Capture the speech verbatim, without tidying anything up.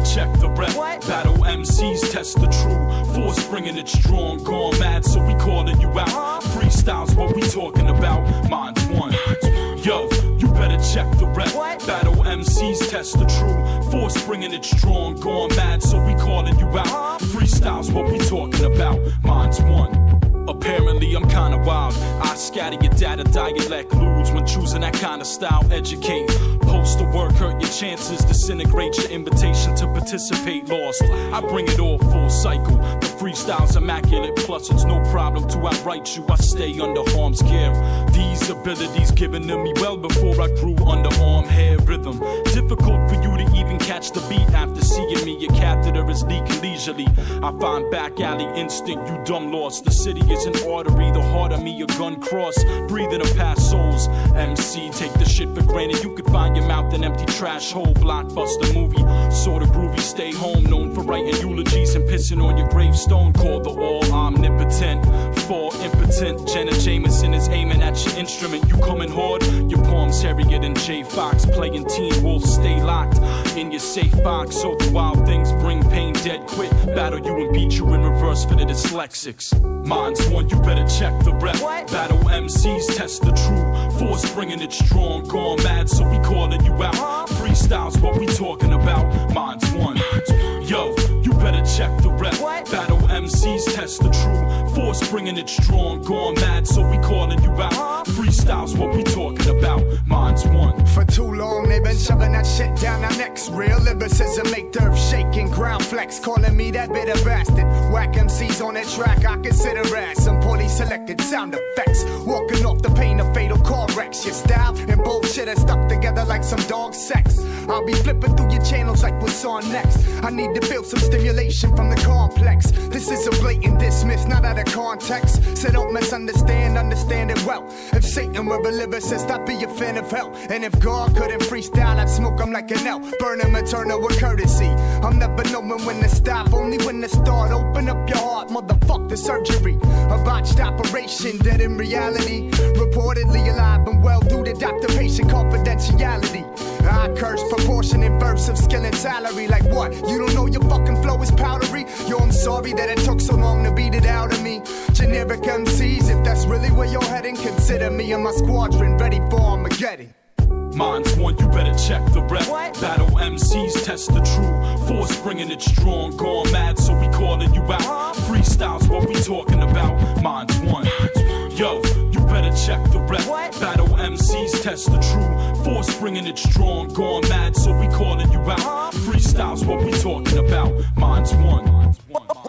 better check the rep. What? Battle M Cs test the true force, bringing it strong. Gone mad, so we calling you out. Huh? Freestyles, what we talking about? Minds one. Yo, you better check the rep. What? Battle M Cs test the true force, bringing it strong. Gone mad, so we calling you out. Huh? Freestyles, what we talking about? Minds one. Apparently I'm kinda wild, I scatter your data, dialect lose when choosing that kind of style. Educate, post the work, hurt your chances, disintegrate your invitation to participate, lost. I bring it all full cycle, the freestyle's immaculate, plus it's no problem to outwrite you, I stay under harm's care. These abilities given to me well before I grew under arm hair rhythm. Difficult for you to even catch the beat after seeing me, your catheter is leaking leisurely. I find back alley instinct, you dumb lost, the city is an artery, the heart of me, your gun cross, breathing of past souls. M C, take the shit for granted, you could find your mouth an empty trash hole. Blockbuster movie, sort of groovy, stay home, known for writing eulogies and pissing on your gravestone. Called the all-omnipotent, fall impotent. Jenna Jameson is aiming at your instrument, you coming hard, your palms Harriet and Jay Fox, playing Teen Wolf, stay locked in your safe box, so the wild things bring pain, dead quit, battle you and beat you in reverse for the dyslexics. Minds one, you better check the rep. What? Battle M Cs test the true force, bringing it strong. Gone mad, so we calling you out. Huh? Freestyles, what we talking about? Minds one. Yo, you better check the rep. What? Battle M Cs test the true force, bringing it strong. Gone mad, so we calling you out. Huh? Freestyles, what we talking about? Minds one. For too long they've been shoving that shit down our necks. Real lyricism make the earth shaking, ground flex, calling me that bitter bastard. Whack M Cs on that track, I consider ass. Some poorly selected sound effects, walking off the pain of fatal car wrecks. Your style and bullshit are stuck together like some dog sex. I'll be flipping through your channels like what's on next. I need to feel some stimulation from the complex. This is a blatant dismiss, not out of context, so don't misunderstand, understand it well. If Satan were a lyricist, I'd be a fan of hell, and if God couldn't freestyle, I'd smoke him like an L. Burn him eternal with courtesy, I'm never knowing when to stop, only when to start. Open up your heart, motherfuck the surgery. A botched operation, dead in reality, reportedly alive and well due to doctor-patient confidentiality. I curse proportionate verse of skill and salary. Like what? You don't know your fucking flow is powdery? Yo, I'm sorry that it took so long to beat it out of me. Generic M Cs, if that's really where you're heading, consider me and my squadron ready for Armageddon. Minds one, you better check the rep. What? Battle M Cs test the true force, bringing it strong. Gone mad, so we calling you out. Huh? Freestyles, what we talking about? Minds one. Yo, you better check the rep. What? Battle M Cs test the true force, bringing it strong. Gone mad, so we calling you out. Huh? Freestyles, what we talking about? Minds one. Minds one.